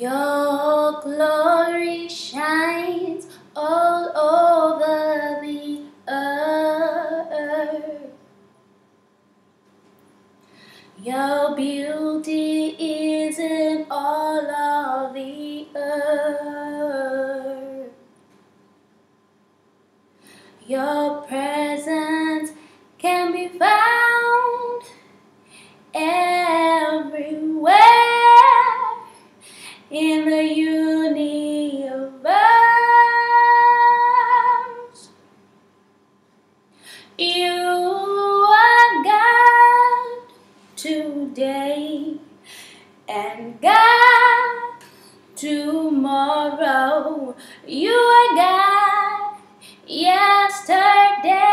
Your glory shines all over the earth. Your beauty is in all of the earth. Your presence can be found everywhere in the universe. You are God today and God tomorrow. You are God yesterday.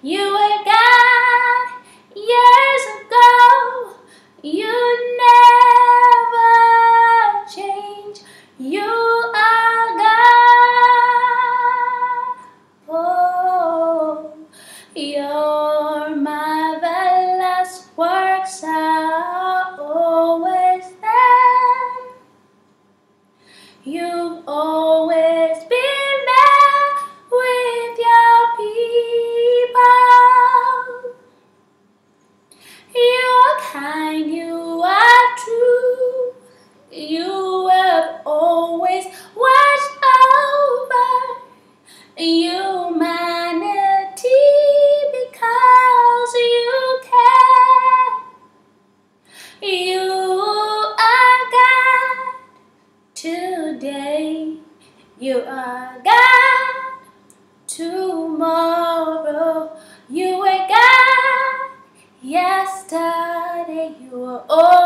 You were God years ago. You never change. You are God. Oh, your marvelous works are always there. You've always been. You are true. You have always watched over humanity because you care. You are God today. You are God tomorrow. You were God yesterday. You were all